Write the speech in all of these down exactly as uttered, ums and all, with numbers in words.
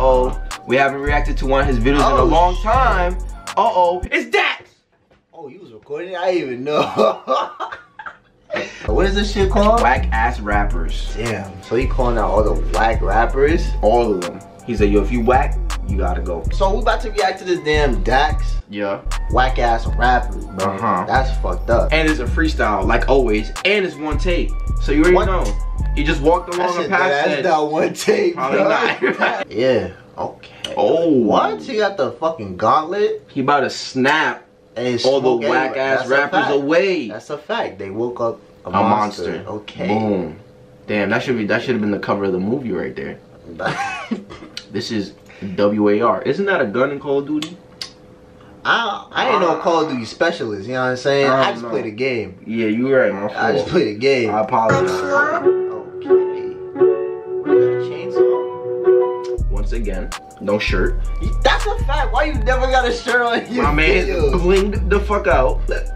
Uh-oh. We haven't reacted to one of his videos oh, in a long shit. time. Uh-oh. It's Dax! Oh, you was recording? I didn't even know. What is this shit called? Whack ass rappers. Damn. So he calling out all the whack rappers? All of them. He said, yo, if you whack, you gotta go. So we about to react to this damn Dax. Yeah. Whack ass rappers, bro. Uh-huh. That's fucked up. And it's a freestyle, like always. And it's one take. So you already what? know. He just walked along and passed it. That's not one take, bro. Not. Yeah. Okay. Oh, what? He got the fucking gauntlet. He about to snap all the whack ass rappers away. That's a fact. They woke up a, a monster. monster. Okay. Boom. Damn, that should be that should have been the cover of the movie right there. This is W A R. Isn't that a gun in Call of Duty? I I ain't no Call of Duty specialist. You know what I'm saying? I, I just know. play the game. Yeah, you right, my fault. I just play the game. I apologize. Again, no shirt. That's a fact. Why you never got a shirt on your My man videos? blinged the fuck out. But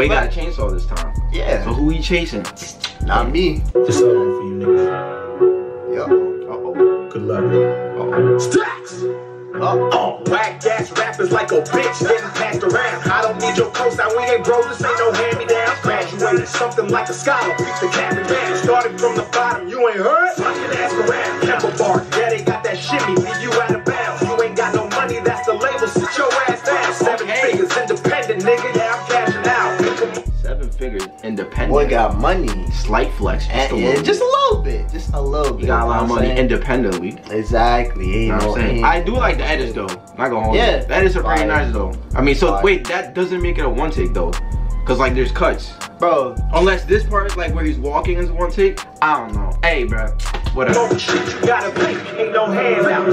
he got a chainsaw this time. Yeah. So who he chasing? Not me. Just something for you niggas. Yo. Uh-oh. Good luck. Uh-oh. Stacks! Uh-oh. Black ass rappers like a bitch getting passed around. I don't need your cosign. We ain't bro. This ain't no hand-me-down. Graduated something like a scholar. Reach the cap and band. Started from the bottom. You ain't heard? Fuck your ass around. Pepper bar. Yeah, they got that shimmy, leave you out of bounds. You ain't got no money, that's the label. Sit your ass down. Seven okay. figures independent, nigga. Yeah, I'm cashing out. Seven figures independent. Boy got money. Slight flex. Just, and, a, little just a little bit. Just a little bit. You got a lot of money saying? independently. Exactly. You know what I'm saying? I do like the edits though. I'm not gonna hold yeah, it. That is pretty nice though. I mean, so Fire. wait, that doesn't make it a one take though. Cause like there's cuts. Bro. Unless this part is like where he's walking is one take. I don't know. Hey bro. Whatever. No shit, you gotta pay. Ain't no hands out.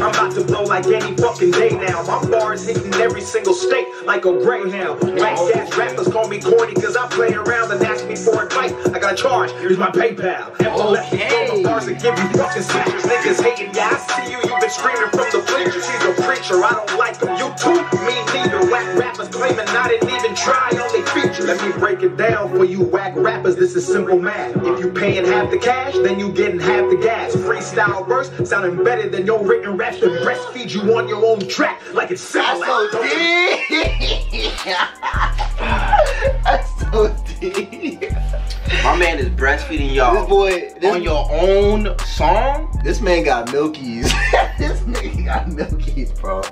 I'm about to blow like any fucking day now. My bars hitting every single state like a greyhound. Whack ass rappers call me corny cause I play around and ask me for advice. I got charged. Here's my PayPal. Okay. Bars and give you fucking slashes. Niggas hating. Yeah, I see you. You've been screaming from the bleachers. He's a preacher. I don't like him. You too. Me neither. Whack rappers claiming I didn't even try. Only feature. Let me break it down for you whack rappers. This is simple math. If you paying half the cash, then you getting half. Have the gas, freestyle verse sounding better than your written raps to breastfeed you on your own track like it's sad. That's so deep. That's so deep. My man is breastfeeding y'all. This boy this on your own song. This man got milkies. This nigga got milkies, bro.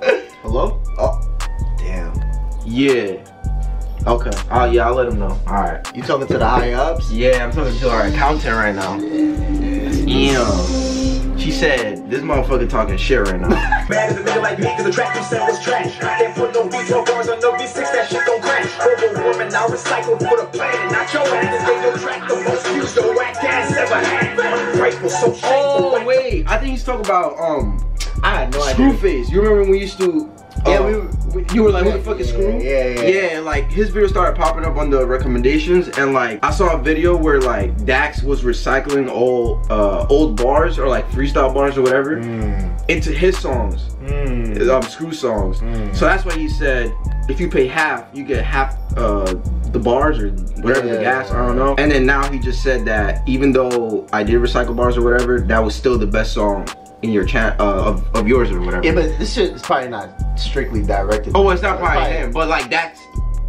Hello? Oh, damn. Yeah. Okay. Oh yeah, I'll let him know. All right. You talking to the high ups? Yeah, I'm talking to our accountant right now. Damn. She said, this motherfucker talking shit right now. Mad as a nigga like me, cause the track you sell is trash. I can't put no V twelve bars on no V six, that shit don't crash. Over woman, I'll recycle for the planet, not your ass. They don't track the most views the whack ass ever had. Ungrateful, so shameful. Oh wait, I think he's talking about um, I had no idea. Screwface. You remember when we used to? Uh, yeah, we, were, we you were like, who the fuck is Screw? Yeah, yeah, yeah. Yeah, like his video started popping up on the recommendations, and like I saw a video where like Dax was recycling old uh, old bars or like freestyle bars or whatever mm. into his songs, mm. his, um, Screw songs. Mm. So that's why he said, if you pay half, you get half uh, the bars or whatever yeah, the gas. I don't know. And then now he just said that even though I did recycle bars or whatever, that was still the best song in your chat uh, of, of yours or whatever. Yeah, but this shit is probably not strictly directed. Oh, it's not probably, probably him, but like that's,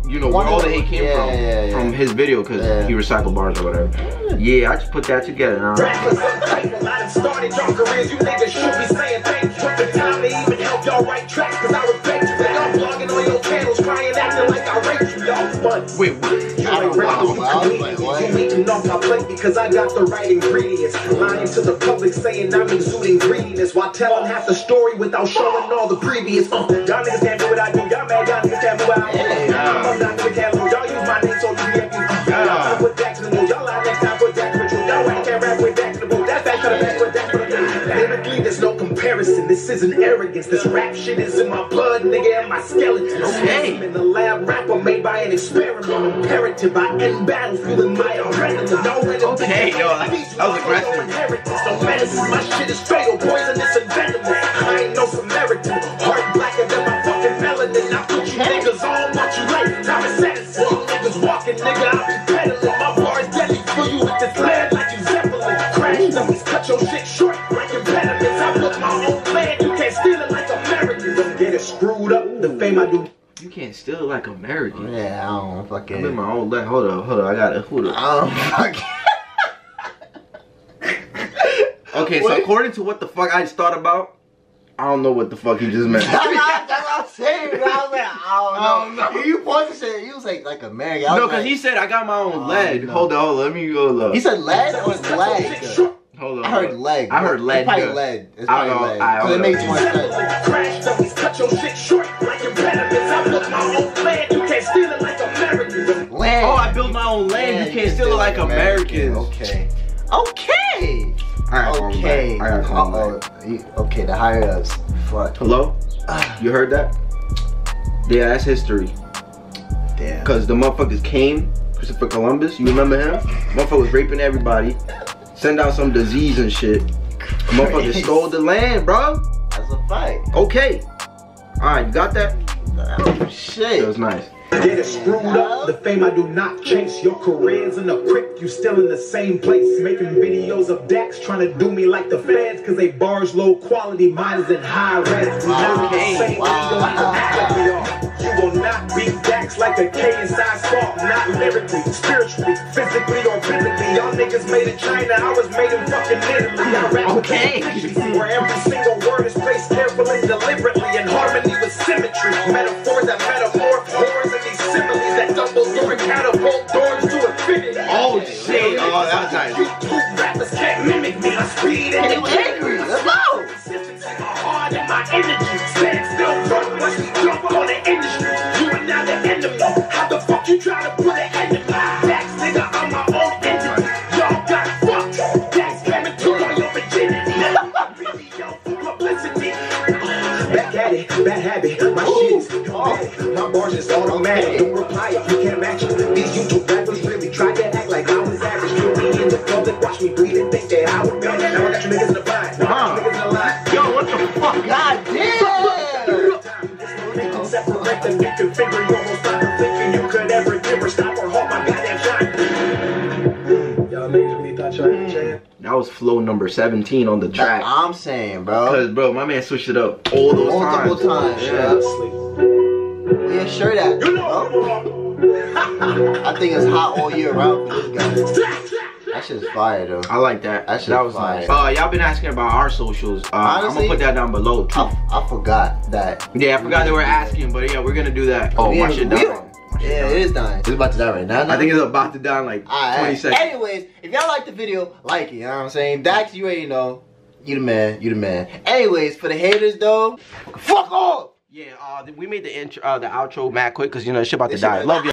you know, where all the hate came yeah, from, yeah, yeah. from his video, because yeah. he recycled bars or whatever. Yeah, I just put that together. Rappers, I started your careers, you niggas should be saying thank you for the time they even helped y'all write tracks, because I respect you, y'all blogging on your channels, crying acting like I raped you, y'all buns. Wait, what? You eating off my plate because I got the right ingredients. Lying to the public saying I'm in suiting greediness while telling half the story without showing all the previous. Uh, y'all niggas can't do what I do. Y'all mad, y'all niggas can't do what I do. I'm not gonna cancel. Y'all use my name so you get me. Y'all put that to the moon. Y'all out next time put that to the moon. Y'all ain't can't rap with that to the moon. That's that to the back with that to the moon. Lyrically, there's no comparison. This isn't arrogance. This rap shit is in my blood, nigga, and my skeleton. Okay. I'm in the lab rapper made by an experiment. Imperative. I end battlefield in my own relative. No relative. Okay, yo, that was aggressive. No medicine. My shit is fatal. Poisonous and venomous. I ain't no Samaritan. Heart blacker than my fucking melanin. I put you niggas on what you like. Now it's satisfied. Niggas walking, nigga. I be peddling. My bar is deadly. Fill you with this lead like you Zeppelin. Crash numbers. Cut your shit short. Breaking pediments. I put my own plan. screwed up the fame I do. You can't steal like American. Yeah, I don't fucking. I'm in my own left. Hold up, hold up. I got it. Hold up. I don't fucking. Okay, what? So according to what the fuck I just thought about, I don't know what the fuck you just meant. That's what I'm saying. I was like, I don't know. I don't know. You was saying you was like like American. No, because like, he said I got my own leg. No. Hold on, hold on. Let me go look. He said leg. That was leg. Hold on. I heard leg. I heard leg. It's probably leg. It's probably leg. I don't know. It makes more sense. Crash, always cut your shit short like impediments. I built my own land. You can't steal it like Americans. Land. Oh, I built my own land. You can't steal it like Americans. Okay. Okay. Okay. Okay, the higher ups. Fuck. Hello? You heard that? Yeah, that's history. Damn. Because the motherfuckers came. Christopher Columbus. You remember him? Motherfucker was raping everybody. Send out some disease and shit. Motherfucker stole the land, bro. That's a fight. Okay. Alright, you got that? Oh, shit. That was nice. Get it screwed up. The fame I do not chase. Your career's in the crypt. You still in the same place. Making videos of Dax trying to do me like the feds. Cause they barge low quality. Mine is in high res. We not the same. You will not be Dax like a K S I spark. Not lyrically, spiritually, physically, or physically. Y'all niggas made in China. I was made in fucking Italy. I rap okay. Where every single word is placed carefully, deliberately, in harmony with symmetry. Metaphors that metamorph words and these similes that double your catapult doors to infinity. Oh shit. Oh, that's nice. You two rappers can't mimic me. My speed and it was angry. Let's go. My heart and my energy. Stand still, run, once you jump on the industry. You are now the enemy. How the fuck you try to put an end to me? Dax, nigga, I'm my own entity. Y'all got fucked. Dax coming to all your virginity. Publicity. Back at it, bad habit. My shit's bad. My bars is automatic. Don't reply if you can't match it. These YouTube rappers really try to act like I was average. You be in the public, watch me bleed and think that I would be. Now I got you niggas in the bind. Now I got you niggas in the line. God damn! Separate and reconfigure your whole style of thinking you could ever give or stop or halt my goddamn shine. Y'all niggas really thought y'all had a chance. That was flow number seventeen on the track. That's what I'm saying, bro. Cause bro, my man switched it up all those multiple times. times. Yeah, yeah, sure that. You know. I think it's hot all year round for this guy. That shit's fire though. I like that. That, that was fire. Nice. Uh, y'all been asking about our socials. Uh, Honestly, I'm gonna put that down below too. I, I forgot that. Yeah, I forgot they were asking, but yeah, we're gonna do that. Oh, my shit done. Yeah, it is dying. It's about to die right now. I think it's about to die in like twenty seconds. Anyways, if y'all like the video, like it. You know what I'm saying? Dax, you ain't know. You the man. You the man. Anyways, for the haters though, fuck off. Yeah, uh, we made the intro, uh, the outro mad quick because you know shit about to die. Love you.